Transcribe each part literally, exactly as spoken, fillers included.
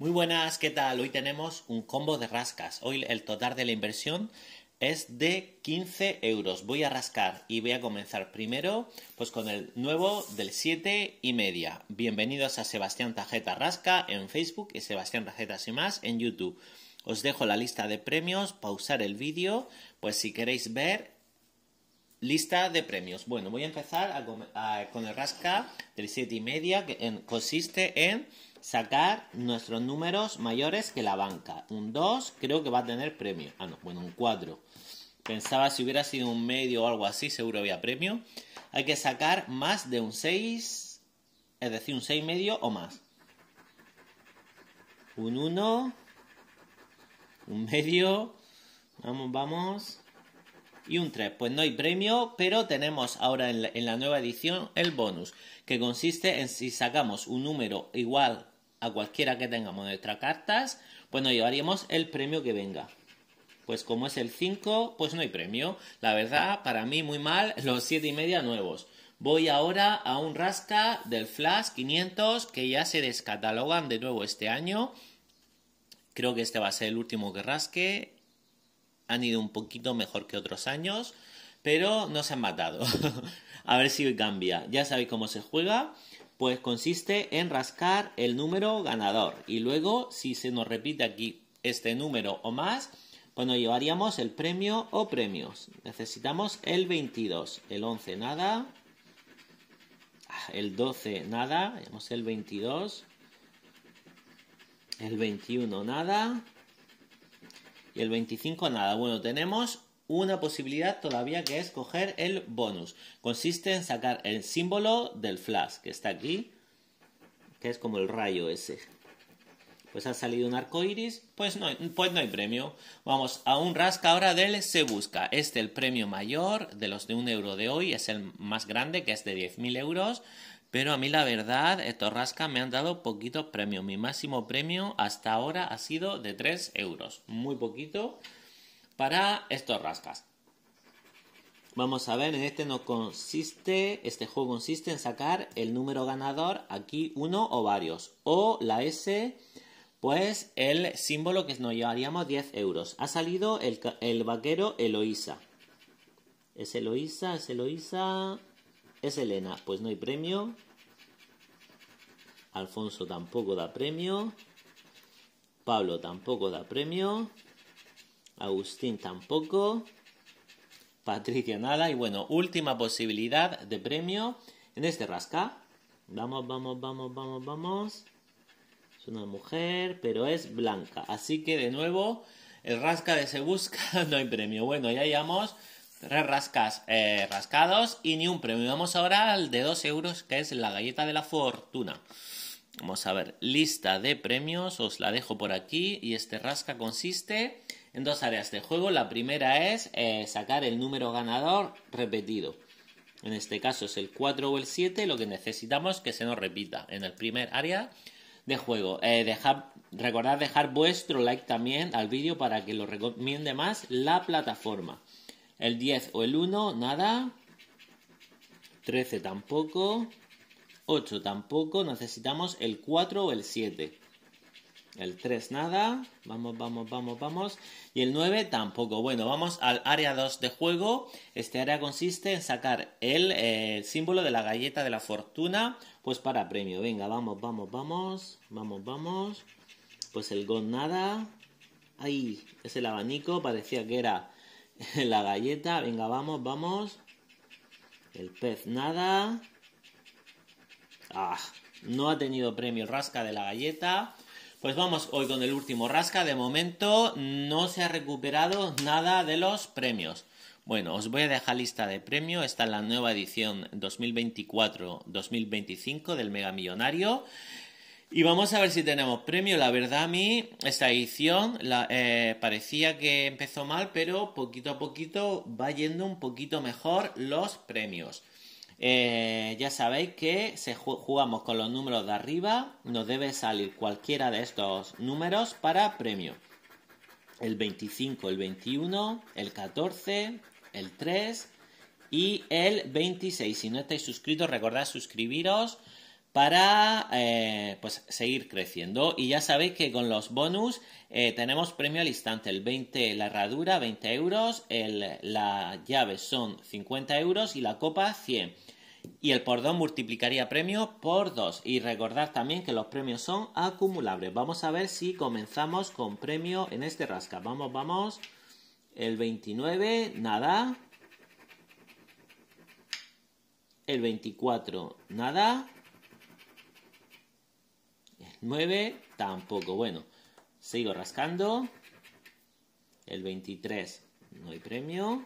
Muy buenas, ¿qué tal? Hoy tenemos un combo de rascas. Hoy el total de la inversión es de quince euros. Voy a rascar y voy a comenzar primero pues con el nuevo del siete y media. Bienvenidos a Sebastián Tarjeta Rasca en Facebook y Sebastián Recetas y Más en YouTube. Os dejo la lista de premios, pausar el vídeo, pues si queréis ver lista de premios. Bueno, voy a empezar a con, a, con el rasca del siete y media, que en, consiste en sacar nuestros números mayores que la banca. Un dos creo que va a tener premio. Ah, no, bueno, un cuatro. Pensaba si hubiera sido un medio o algo así, seguro había premio. Hay que sacar más de un seis, es decir, un seis y medio o más. Un uno, un medio, vamos, vamos... y un tres. Pues no hay premio, pero tenemos ahora en la, en la nueva edición el bonus, que consiste en si sacamos un número igual a cualquiera que tengamos en nuestras cartas, pues nos llevaríamos el premio que venga. Pues como es el cinco, pues no hay premio. La verdad, para mí muy mal los siete y media nuevos. Voy ahora a un rasca del Flash quinientos, que ya se descatalogan de nuevo este año. Creo que este va a ser el último que rasque. Han ido un poquito mejor que otros años, pero no se han matado. A ver si hoy cambia. Ya sabéis cómo se juega. Pues consiste en rascar el número ganador. Y luego, si se nos repite aquí este número o más, pues nos llevaríamos el premio o premios. Necesitamos el veintidós. El once, nada. El doce, nada. Tenemos el veintidós. El veintiuno, nada. Y el veinticinco, nada. Bueno, tenemos una posibilidad todavía, que es coger el bonus. Consiste en sacar el símbolo del Flash, que está aquí, que es como el rayo ese. Pues ha salido un arco iris, pues no, pues no hay premio. Vamos a un rasca ahora del Se Busca. Este, el premio mayor de los de un euro de hoy, es el más grande, que es de diez mil euros. Pero a mí la verdad, estos rascas me han dado poquitos premios. Mi máximo premio hasta ahora ha sido de tres euros. Muy poquito para estos rascas. Vamos a ver, en este no consiste, este juego consiste en sacar el número ganador, aquí uno o varios. O la S, pues el símbolo, que nos llevaríamos diez euros. Ha salido el, el vaquero Eloísa. Es Eloísa, es Eloísa... es Elena, pues no hay premio. Alfonso tampoco da premio. Pablo tampoco da premio. Agustín tampoco. Patricia nada. Y bueno, última posibilidad de premio en este rasca. Vamos, vamos, vamos, vamos, vamos. Es una mujer, pero es blanca. Así que de nuevo, el rasca de Se Busca no hay premio. Bueno, ya llevamos... Tres rascas eh, rascados y ni un premio. Vamos ahora al de dos euros, que es la galleta de la fortuna. Vamos a ver, lista de premios, os la dejo por aquí. Y este rasca consiste en dos áreas de juego. La primera es eh, sacar el número ganador repetido. En este caso es el cuatro o el siete, lo que necesitamos que se nos repita en el primer área de juego. Eh, dejar, recordad dejar vuestro like también al vídeo para que lo recomiende más la plataforma. El diez o el uno, nada. trece tampoco. ocho tampoco. Necesitamos el cuatro o el siete. El tres, nada. Vamos, vamos, vamos, vamos. Y el nueve tampoco. Bueno, vamos al área dos de juego. Este área consiste en sacar el, eh, el símbolo de la galleta de la fortuna, pues para premio. Venga, vamos, vamos, vamos. Vamos, vamos. Pues el gol, nada. Ahí, es el abanico. Parecía que era... la galleta, venga, vamos, vamos. El pez, nada. Ah, no ha tenido premio el rasca de la galleta. Pues vamos hoy con el último rasca. De momento no se ha recuperado nada de los premios. Bueno, os voy a dejar lista de premios. Esta es la nueva edición dos mil veinticuatro dos mil veinticinco del Mega Millonario. Y vamos a ver si tenemos premio. La verdad, a mí esta edición la, eh, parecía que empezó mal, pero poquito a poquito va yendo un poquito mejor los premios. Eh, ya sabéis que se ju jugamos con los números de arriba. Nos debe salir cualquiera de estos números para premio. El veinticinco, el veintiuno, el catorce, el tres y el veintiséis. Si no estáis suscritos, recordad suscribiros para eh, pues seguir creciendo. Y ya sabéis que con los bonus eh, tenemos premio al instante, el veinte, la herradura veinte euros, el, la llave son cincuenta euros y la copa cien. Y el por dos multiplicaría premio por dos. Y recordad también que los premios son acumulables. Vamos a ver si comenzamos con premio en este rasca. Vamos, vamos. El veintinueve, nada. El veinticuatro, nada. El nueve, tampoco. Bueno, sigo rascando. El veintitrés, no hay premio.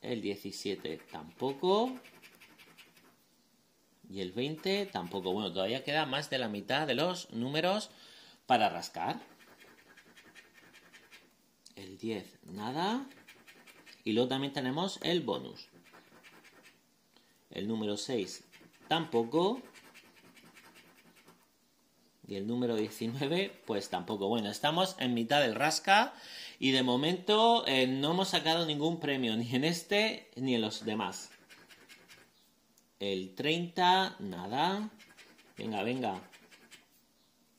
El diecisiete tampoco. Y el veinte tampoco. Bueno, todavía queda más de la mitad de los números para rascar. El diez, nada. Y luego también tenemos el bonus. El número seis tampoco. Y el número diecinueve, pues tampoco. Bueno, estamos en mitad del rasca y de momento eh, no hemos sacado ningún premio, ni en este ni en los demás. El treinta, nada. Venga, venga.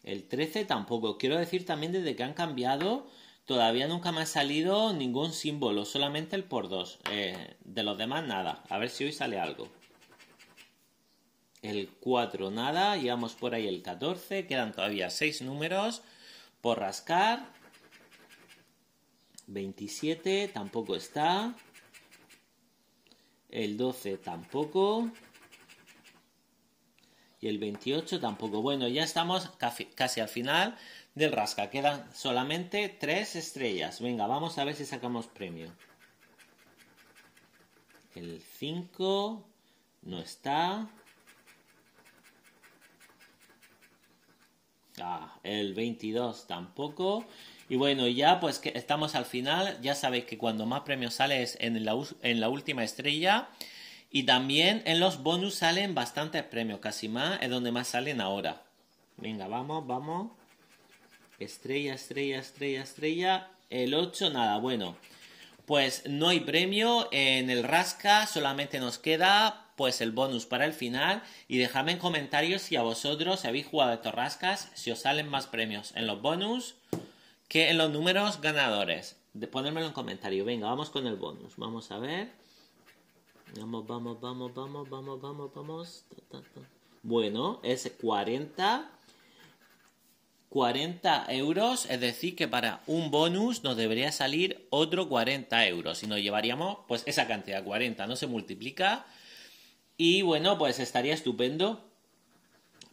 El trece tampoco. Quiero decir también, desde que han cambiado, todavía nunca me ha salido ningún símbolo, solamente el por dos. Eh, de los demás, nada. A ver si hoy sale algo. El cuatro, nada. Llevamos por ahí el catorce. Quedan todavía seis números por rascar. veintisiete, tampoco está. El doce, tampoco. Y el veintiocho, tampoco. Bueno, ya estamos casi al final del rasca. Quedan solamente tres estrellas. Venga, vamos a ver si sacamos premio. El cinco, no está. Ah, el veintidós tampoco. Y bueno, ya pues que estamos al final. Ya sabéis que cuando más premios sale es en la, en la última estrella. Y también en los bonus salen bastantes premios. Casi más es donde más salen ahora. Venga, vamos, vamos. Estrella, estrella, estrella, estrella. El ocho, nada. Bueno, pues no hay premio en el rasca. Solamente nos queda pues el bonus para el final. Y dejadme en comentarios si a vosotros, si habéis jugado estos rascas, si os salen más premios en los bonus que en los números ganadores. Ponedmelo en comentario. Venga, vamos con el bonus. Vamos a ver. Vamos, vamos, vamos, vamos, vamos, vamos, vamos. Bueno, es cuarenta euros. Es decir, que para un bonus nos debería salir otro cuarenta euros. Y nos llevaríamos pues esa cantidad, cuarenta. No se multiplica. Y bueno, pues estaría estupendo.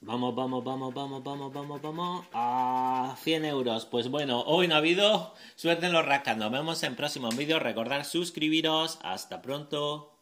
Vamos, vamos, vamos, vamos, vamos, vamos, vamos. A cien euros. Pues bueno, hoy no ha habido suerte en los rascas. Nos vemos en próximos vídeos. Recordad suscribiros. Hasta pronto.